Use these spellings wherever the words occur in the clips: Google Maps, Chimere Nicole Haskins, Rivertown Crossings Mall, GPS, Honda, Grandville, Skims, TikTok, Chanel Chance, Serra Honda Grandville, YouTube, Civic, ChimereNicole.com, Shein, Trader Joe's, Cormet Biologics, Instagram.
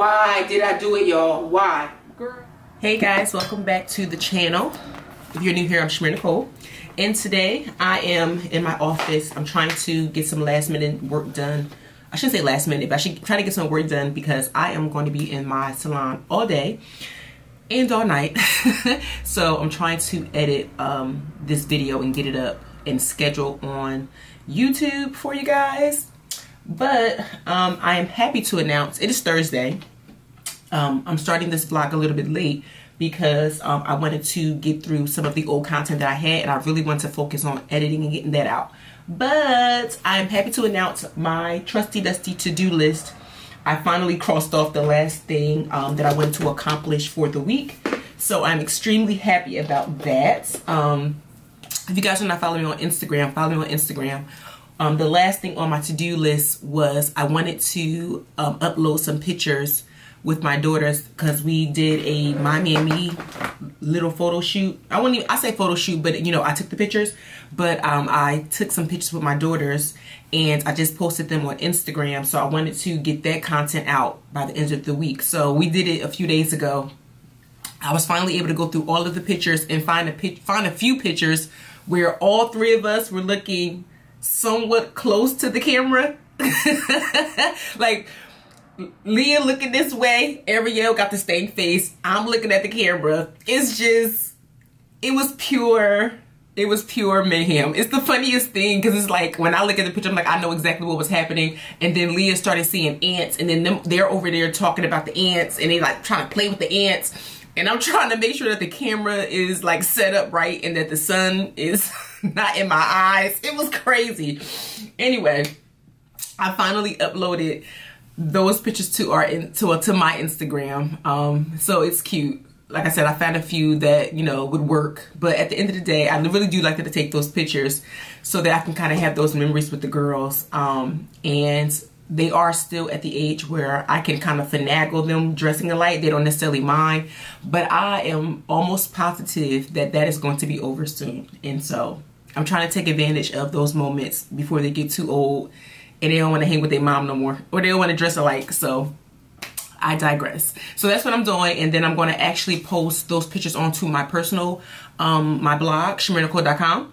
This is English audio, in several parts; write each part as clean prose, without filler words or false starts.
Why did I do it, y'all? Why? Girl. Hey guys, welcome back to the channel. If you're new here, I'm Chimere Nicole. And today I am in my office. I'm trying to get some last minute work done. I shouldn't say last minute, but I should try to get some work done because I am going to be in my salon all day and all night. So I'm trying to edit this video and get it up and schedule on YouTube for you guys. But I am happy to announce, it is Thursday. I'm starting this vlog a little bit late because I wanted to get through some of the old content that I had, and I really wanted to focus on editing and getting that out. But I'm happy to announce my trusty dusty to-do list. I finally crossed off the last thing that I wanted to accomplish for the week. So I'm extremely happy about that. If you guys are not following me on Instagram, follow me on Instagram. The last thing on my to-do list was I wanted to upload some pictures with my daughters because we did a mommy and me little photo shoot. I wouldn't even, I say photo shoot, but you know, I took the pictures, but I took some pictures with my daughters and I just posted them on Instagram. So I wanted to get that content out by the end of the week. So we did it a few days ago. I was finally able to go through all of the pictures and find a few pictures where all three of us were looking somewhat close to the camera. Like, Leah looking this way, Ariel got the stained face, I'm looking at the camera. It's just, it was pure mayhem. It's the funniest thing because it's like when I look at the picture, I'm like, I know exactly what was happening. And then Leah started seeing ants, and then they're over there talking about the ants, and they like trying to play with the ants. And I'm trying to make sure that the camera is like set up right and that the sun is not in my eyes. It was crazy. Anyway, I finally uploaded those pictures to my Instagram. So it's cute. Like I said, I found a few that, you know, would work. But at the end of the day, I really do like to take those pictures so that I can kind of have those memories with the girls. And they are still at the age where I can kind of finagle them dressing alike. They don't necessarily mind. But I am almost positive that that is going to be over soon. And so I'm trying to take advantage of those moments before they get too old and they don't want to hang with their mom no more, or they don't want to dress alike. So I digress. So that's what I'm doing, and then I'm going to actually post those pictures onto my personal, my blog, ChimereNicole.com,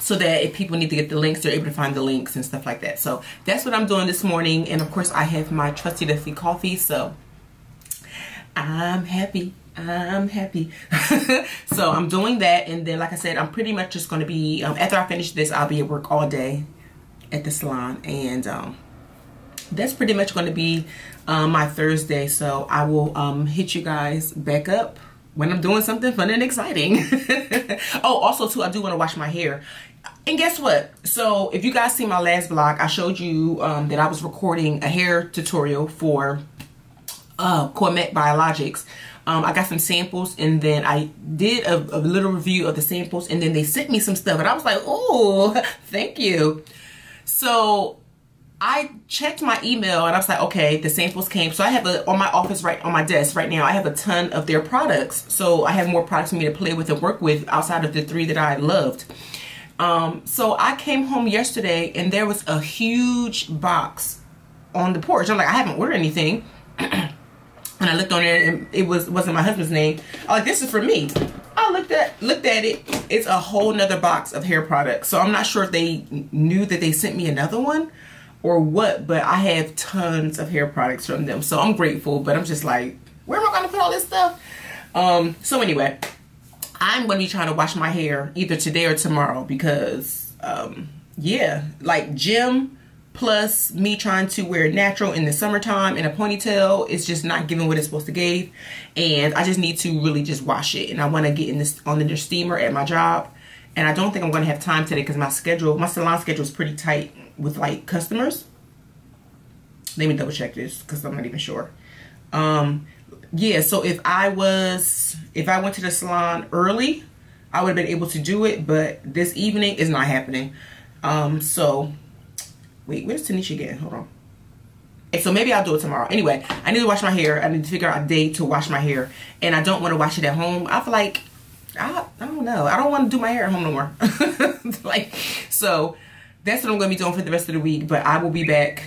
so that if people need to get the links, they're able to find the links and stuff like that. So that's what I'm doing this morning, and of course I have my trusty dusty coffee, so I'm happy. I'm happy. So I'm doing that, and then like I said, I'm pretty much just going to be, after I finish this, I'll be at work all day at the salon, and that's pretty much going to be my Thursday. So I will hit you guys back up when I'm doing something fun and exciting. Oh, also too, I do want to wash my hair. And guess what? So if you guys see my last vlog, I showed you that I was recording a hair tutorial for Cormet Biologics. I got some samples, and then I did a little review of the samples, and then they sent me some stuff, and I was like, oh, thank you. So I checked my email, and I was like, okay, the samples came. So I have on my office, right on my desk right now, I have a ton of their products. So I have more products for me to play with and work with outside of the three that I loved. So I came home yesterday, and there was a huge box on the porch. I'm like, I haven't ordered anything. And I looked on it, and it wasn't my husband's name. I'm like, this is for me. I looked at it. It's a whole nother box of hair products. So I'm not sure if they knew that they sent me another one or what, but I have tons of hair products from them. So I'm grateful, but I'm just like, where am I going to put all this stuff? So anyway, I'm going to be trying to wash my hair either today or tomorrow because, yeah, like gym plus me trying to wear natural in the summertime in a ponytail, it's just not giving what it's supposed to give, and I just need to really just wash it. And I want to get in this on the steamer at my job, and I don't think I'm going to have time today because my salon schedule is pretty tight with like customers. Let me double check this because I'm not even sure. Yeah, so if I went to the salon early, I would have been able to do it, but this evening is not happening. So wait, where's Tanisha again? Hold on. And so maybe I'll do it tomorrow. Anyway, I need to wash my hair. I need to figure out a day to wash my hair. And I don't want to wash it at home. I feel like, I don't know. I don't want to do my hair at home no more. Like, so that's what I'm going to be doing for the rest of the week. But I will be back.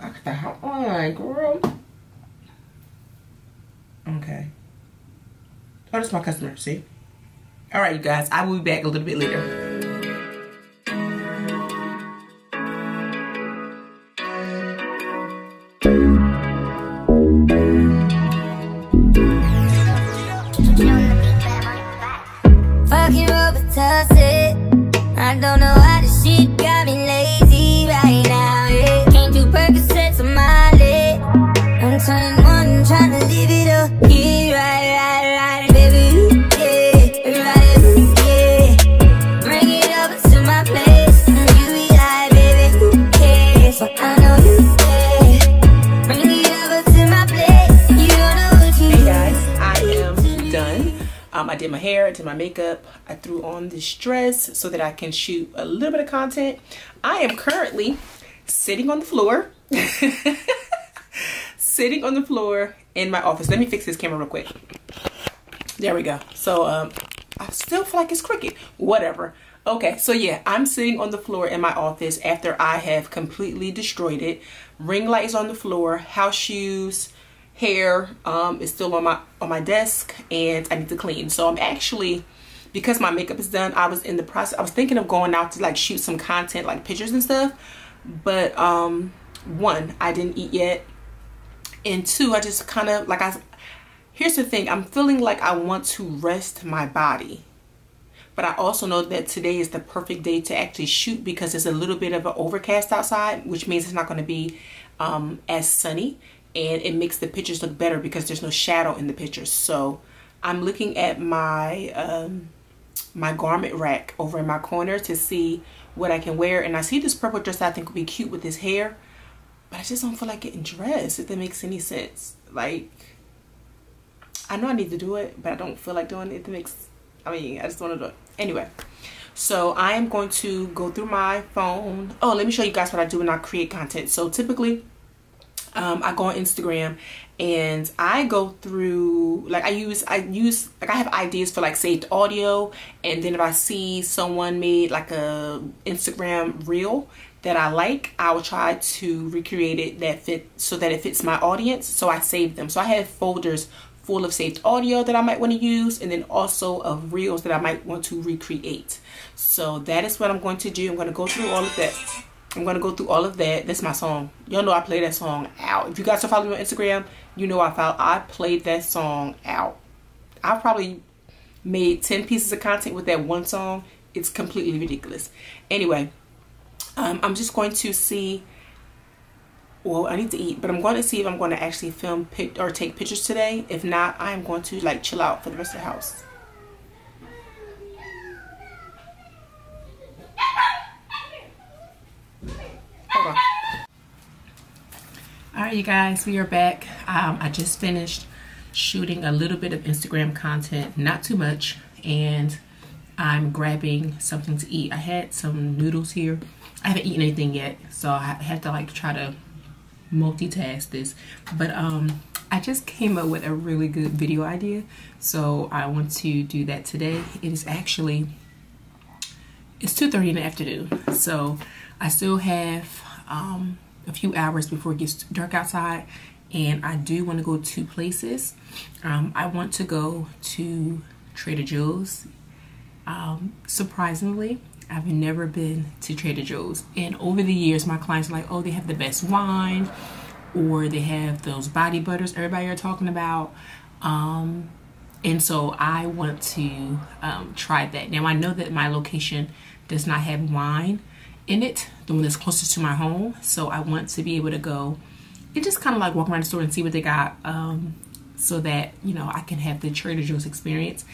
Hold on, girl. Okay. Oh, that's my customer, see? All right, you guys, I will be back a little bit later. Did my hair, I did my makeup, I threw on this dress so that I can shoot a little bit of content. I am currently sitting on the floor sitting on the floor in my office. Let me fix this camera real quick. There we go. So I still feel like it's crooked, whatever. Okay, so yeah, I'm sitting on the floor in my office after I have completely destroyed it. Ring light is on the floor, house shoes, hair is still on my desk, and I need to clean. So I'm actually, because my makeup is done, I was in the process, I was thinking of going out to like shoot some content, like pictures and stuff, but one, I didn't eat yet, and two, I just kind of like, here's the thing, I'm feeling like I want to rest my body, but I also know that today is the perfect day to actually shoot because it's a little bit of an overcast outside, which means it's not going to be as sunny. And it makes the pictures look better because there's no shadow in the pictures. So I'm looking at my my garment rack over in my corner to see what I can wear. And I see this purple dress that I think would be cute with this hair. But I just don't feel like getting dressed, if that makes any sense. Like, I know I need to do it, but I don't feel like doing it. I just want to do it. Anyway, so I am going to go through my phone. Oh, let me show you guys what I do when I create content. So typically... I go on Instagram and I go through, like I have ideas for like saved audio, and then if I see someone made like a Instagram reel that I like, I will try to recreate it that fit so that it fits my audience, so I save them. So I have folders full of saved audio that I might want to use, and then also of reels that I might want to recreate. So that is what I'm going to do. I'm going to go through all of that. That's my song. Y'all know I play that song out. If you guys are following me on Instagram, you know I played that song out. I probably made 10 pieces of content with that one song. It's completely ridiculous. Anyway, I'm just going to see. Well, I need to eat, but I'm going to see if I'm going to actually film or take pictures today. If not, I'm going to like chill out for the rest of the house. All right, you guys, we are back. I just finished shooting a little bit of Instagram content, not too much, and I'm grabbing something to eat. I had some noodles here. I haven't eaten anything yet, so I have to like try to multitask this, but I just came up with a really good video idea, so I want to do that today. It is actually, it's 2:30 in the afternoon, so I still have a few hours before it gets dark outside, and I do want to go to places. I want to go to Trader Joe's. Surprisingly, I've never been to Trader Joe's, and over the years my clients are like, oh, they have the best wine, or they have those body butters everybody are talking about, and so I want to try that. Now I know that my location does not have wine in it, the one that's closest to my home, so I want to be able to go and just kind of like walk around the store and see what they got, so that, you know, I can have the Trader Joe's experience.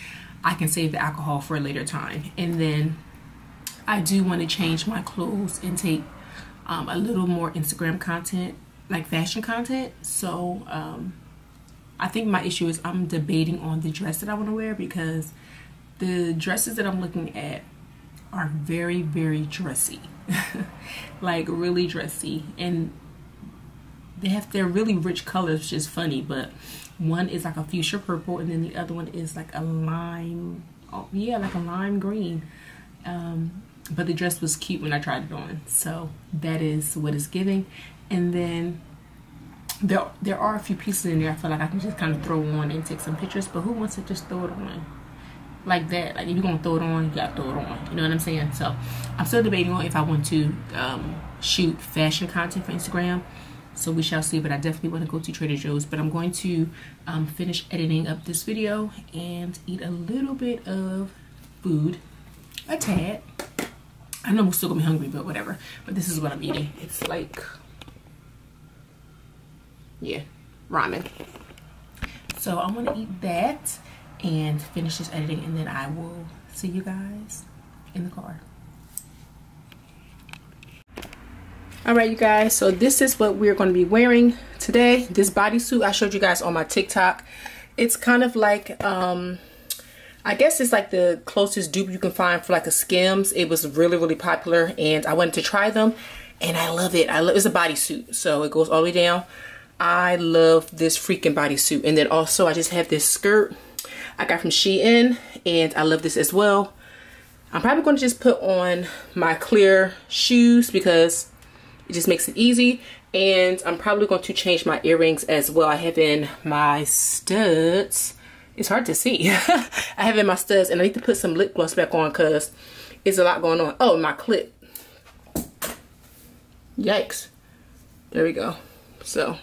I can save the alcohol for a later time, and then I do want to change my clothes and take a little more Instagram content, like fashion content. So I think my issue is I'm debating on the dress that I want to wear, because the dresses that I'm looking at are very, very dressy. Like really dressy, and they have their really rich colors, which is funny, but one is like a fuchsia purple, and then the other one is like a lime, oh yeah, like a lime green, but the dress was cute when I tried it on, so that is what it's giving. And then There are a few pieces in there I feel like I can just kind of throw on and take some pictures, but who wants to just throw it on like that? Like, if you're gonna throw it on, you gotta throw it on, you know what I'm saying? So I'm still debating on if I want to shoot fashion content for Instagram, so we shall see. But I definitely want to go to Trader Joe's, but I'm going to finish editing up this video and eat a little bit of food, a tad. I know I'm still gonna be hungry, but whatever. But this is what I'm eating. It's like, yeah, ramen. So I'm gonna eat that and finish this editing, and then I will see you guys in the car. All right, you guys, so this is what we're going to be wearing today. This bodysuit I showed you guys on my TikTok. It's kind of like I guess it's like the closest dupe you can find for like a Skims. It was really popular, and I wanted to try them, and I love it. It's a bodysuit, so it goes all the way down. I love this freaking bodysuit. And then also I just have this skirt I got from Shein, and I love this as well. I'm probably going to just put on my clear shoes because it just makes it easy. And I'm probably going to change my earrings as well. I have in my studs. It's hard to see. I have in my studs, and I need to put some lip gloss back on because it's a lot going on. Oh, my clip. Yikes. There we go. So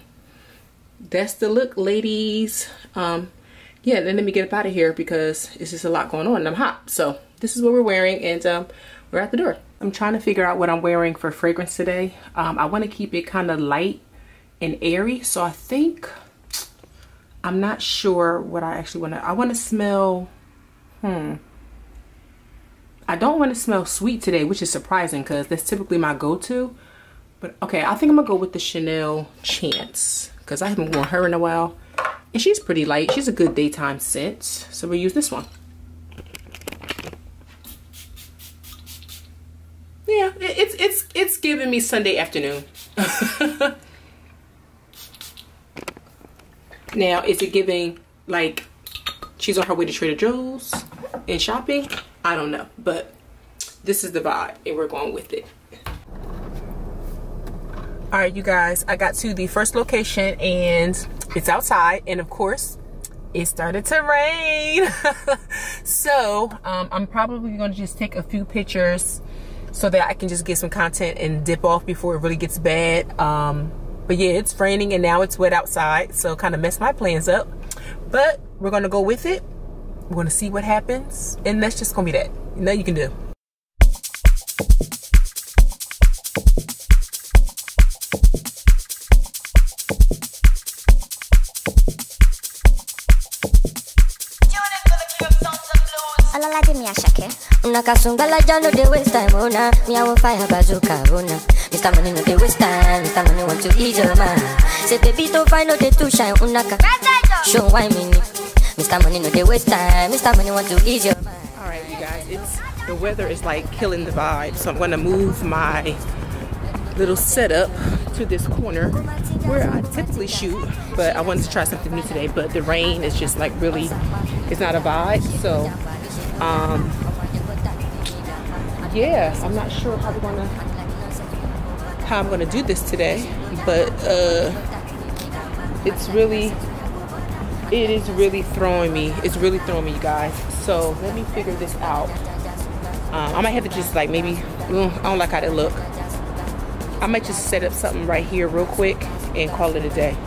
that's the look, ladies. Yeah, then let me get up out of here because it's just a lot going on and I'm hot. So this is what we're wearing, and we're at the door. I'm trying to figure out what I'm wearing for fragrance today. I want to keep it kind of light and airy, so I think, I'm not sure what I actually want to, I want to smell, I don't want to smell sweet today, which is surprising because that's typically my go-to. But okay, I think I'm gonna go with the Chanel Chance because I haven't worn her in a while. And she's pretty light. She's a good daytime scent. So we'll use this one. Yeah, it's giving me Sunday afternoon. Now, is it giving like she's on her way to Trader Joe's and shopping? I don't know, but this is the vibe and we're going with it. All right, you guys, I got to the first location and it's outside, and of course it started to rain. So I'm probably going to just take a few pictures so that I can just get some content and dip off before it really gets bad. But yeah, it's raining and now it's wet outside, so kind of messed my plans up, but we're going to go with it. We're going to see what happens, and that's just going to be that. You know, you can do. Mr. Money no dey waste time, Mr. Money want to ease your mind. Say baby don't find no dey too shine, unaka. Show why me need. Mr. Money no dey waste time, Mr. Money want to ease your mind. All right, you guys, the weather is like killing the vibe, so I'm gonna move my little setup to this corner where I typically shoot, but I wanted to try something new today. But the rain is just like really, it's not a vibe. So yeah, I'm not sure how we're gonna. I'm gonna do this today, but it is really throwing me. It's really throwing me, you guys. So let me figure this out. I might have to just like maybe I don't like how that look. I might just set up something right here real quick and call it a day.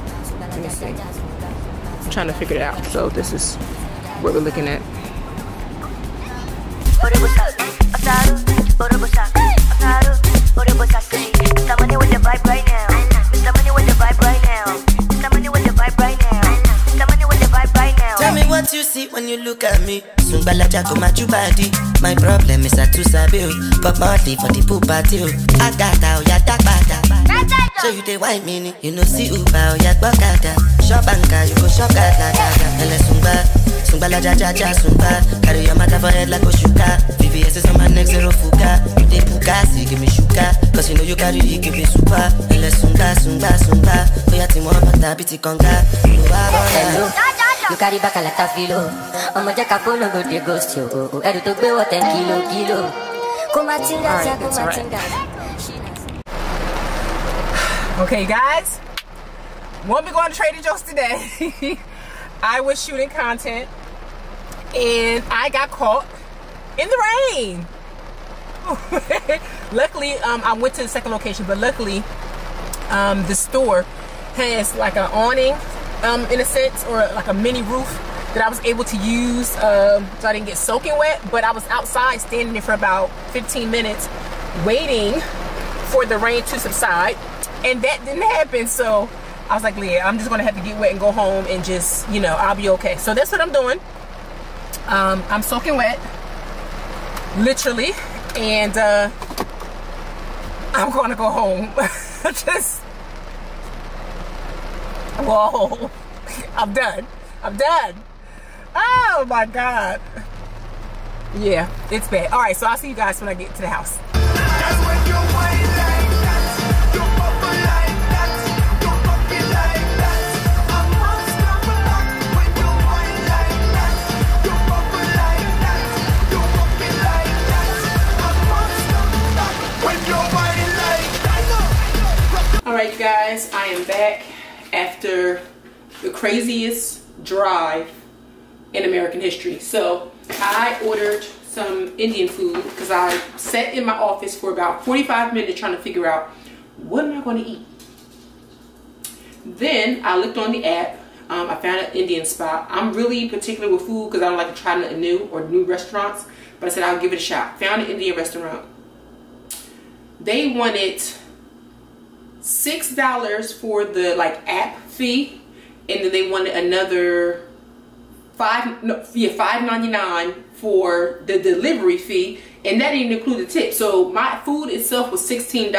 Let me see. I'm trying to figure it out. So this is what we're looking at. Somebody with the vibe right now. Somebody with the vibe right now. Somebody with the vibe right now. Somebody with the vibe right now. Tell me what you see when you look at me. Sumbala jago machubadi. My problem is I too sabi. But partly for the poopati. Agata oyatabata. So you dey white mini. You know see uba oyatbakata. Shop anka you go shop gata gata. Ele sumba. Sumbala jajaja sumba. Carry your matter for head like Oshuka. VVS is on my neck, zero fuka. You dey puka, see give me shuka. Cause you know you carry it, give me super. Ele sumba, sumba, sumba. Oya ti mo pata biti konga. You carry back a lot of filo. Omo jaka polo go dey ghost you. Edu to be what 10 kilo. Kumatinga, kumatinga. Okay, guys. won't be going to Trader Joe's today. I was shooting content and I got caught in the rain. Luckily, I went to the second location, but luckily the store has like an awning in a sense, or like a mini roof that I was able to use, so I didn't get soaking wet. But I was outside standing there for about 15 minutes waiting for the rain to subside, and that didn't happen. So I was like, Leah, I'm just gonna have to get wet and go home and just, you know, I'll be okay. So that's what I'm doing. I'm soaking wet, literally, and I'm gonna go home. Just, whoa, I'm done. Oh my God. Yeah, it's bad. All right, so I'll see you guys when I get to the house. Alright guys, I am back after the craziest drive in American history. So I ordered some Indian food because I sat in my office for about 45 minutes trying to figure out what am I going to eat. Then I looked on the app, I found an Indian spot. I'm really particular with food because I don't like to try nothing new or new restaurants, but I said I'll give it a shot. Found an Indian restaurant. They wanted $6 for the like app fee, and then they wanted another $5.99 for the delivery fee, and that didn't include the tip. So my food itself was $16.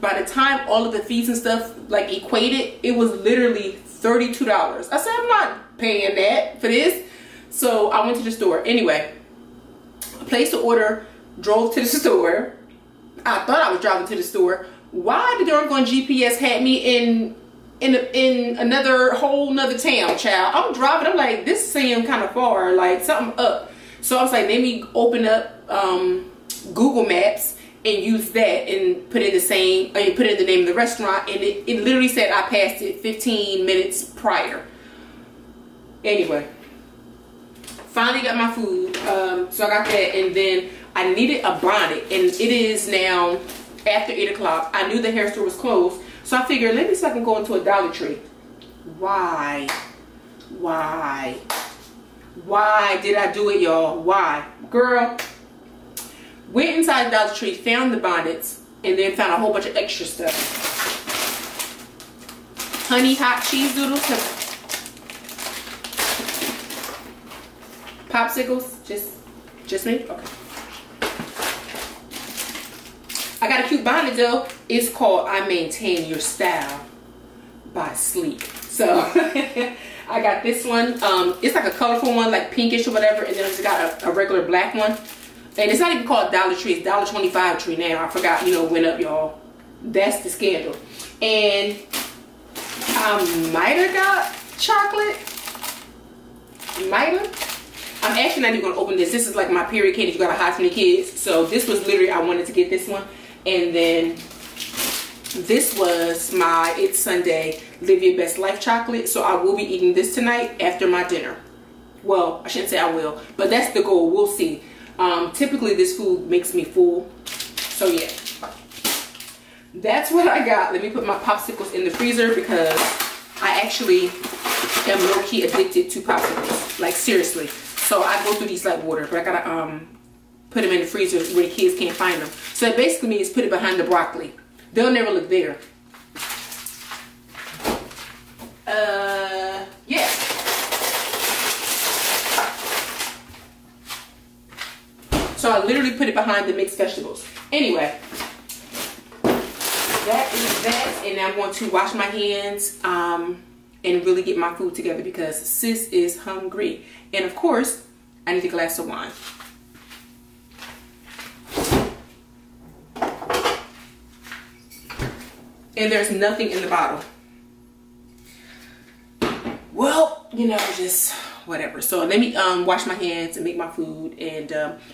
By the time all of the fees and stuff like equated, it was literally $32. I said I'm not paying that for this. So I went to the store anyway. Placed the order, drove to the store. I thought I was driving to the store. Why the doggone GPS had me in another whole nother town, child? I'm driving, I'm like, this seemed kind of far, like something up. So I was like, let me open up Google Maps and use that and put in the same, and put in the name of the restaurant, and it literally said I passed it 15 minutes prior. Anyway, finally got my food, so I got that, and then I needed a bonnet, and it is now after 8 o'clock. I knew the hair store was closed, so I figured let me see if I can go into a Dollar Tree. Why did I do it, y'all? Why? Girl, went inside the Dollar Tree, found the bonnets, and then found a whole bunch of extra stuff. Honey hot cheese doodles, popsicles, just me, okay. I got a cute bonnet though. It's called I Maintain Your Style by Sleek. So I got this one. It's like a colorful one, like pinkish or whatever. And then I just got a regular black one. And it's not even called Dollar Tree. It's Dollar 25 Tree now. I forgot, you know, went up, y'all. That's the scandal. And I might have got chocolate. Might have. I'm actually not even going to open this. This is like my period candy you got to hide from the kids. So this was literally, I wanted to get this one. And then this was my It's Sunday Live Your Best Life chocolate. So I will be eating this tonight after my dinner. Well, I shouldn't say I will, but that's the goal. We'll see. Typically this food makes me full. So yeah, that's what I got. Let me put my popsicles in the freezer because I actually am low-key addicted to popsicles. Like seriously. So I go through these like water, but I gotta put them in the freezer where the kids can't find them. So it basically means put it behind the broccoli. They'll never look there. Yeah. So I literally put it behind the mixed vegetables. Anyway, that is that, and I'm going to wash my hands and really get my food together because sis is hungry. And of course, I need a glass of wine. And there's nothing in the bottle. Well, you know, just whatever. So let me wash my hands and make my food. And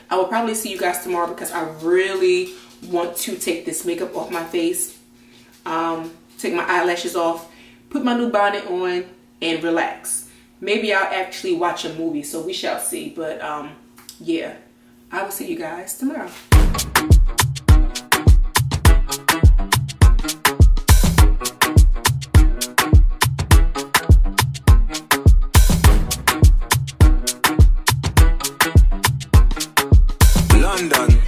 I will probably see you guys tomorrow because I really want to take this makeup off my face. Take my eyelashes off. put my new bonnet on, and relax. Maybe I'll actually watch a movie, so we shall see. But yeah, I will see you guys tomorrow. London.